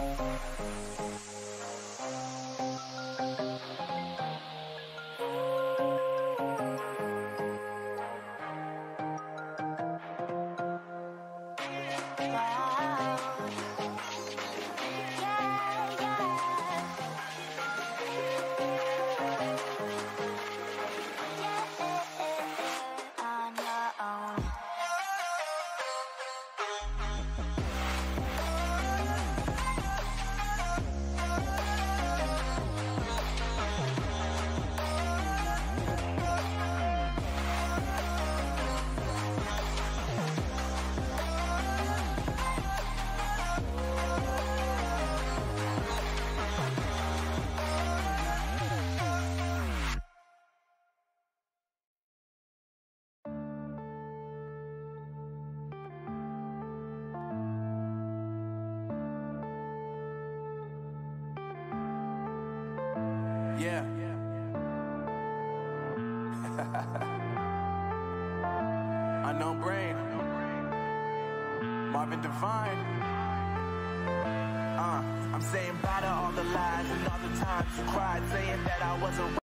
I'm saying bye to all the lies and all the times you cried saying that I wasn't